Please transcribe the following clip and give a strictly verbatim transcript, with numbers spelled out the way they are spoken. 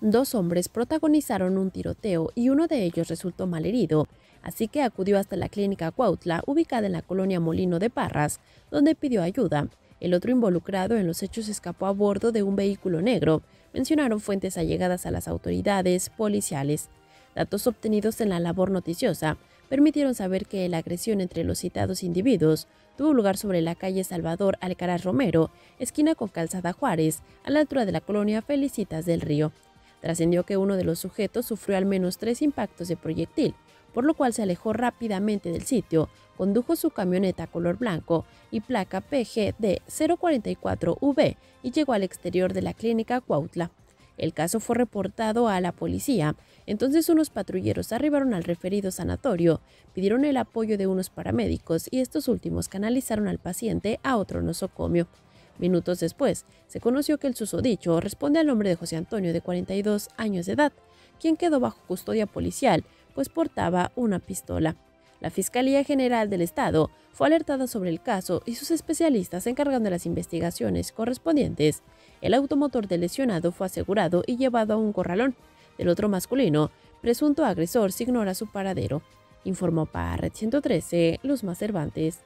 dos hombres protagonizaron un tiroteo y uno de ellos resultó malherido, así que acudió hasta la clínica Cuautla, ubicada en la colonia Molino de Parras, donde pidió ayuda. El otro involucrado en los hechos escapó a bordo de un vehículo negro, mencionaron fuentes allegadas a las autoridades policiales. Datos obtenidos en la labor noticiosa permitieron saber que la agresión entre los citados individuos tuvo lugar sobre la calle Salvador Alcaraz Romero, esquina con Calzada Juárez, a la altura de la colonia Felicitas del Río. Trascendió que uno de los sujetos sufrió al menos tres impactos de proyectil, por lo cual se alejó rápidamente del sitio, condujo su camioneta color blanco y placa P G D cero cuatro cuatro V y llegó al exterior de la clínica Cuautla. El caso fue reportado a la policía, entonces unos patrulleros arribaron al referido sanatorio, pidieron el apoyo de unos paramédicos y estos últimos canalizaron al paciente a otro nosocomio. Minutos después, se conoció que el susodicho responde al nombre de José Antonio, de cuarenta y dos años de edad, quien quedó bajo custodia policial, pues portaba una pistola. La Fiscalía General del Estado fue alertada sobre el caso y sus especialistas se encargaron de las investigaciones correspondientes. El automotor del lesionado fue asegurado y llevado a un corralón. Del otro masculino, presunto agresor, se ignora su paradero, informó para Red ciento trece Luzma Cervantes.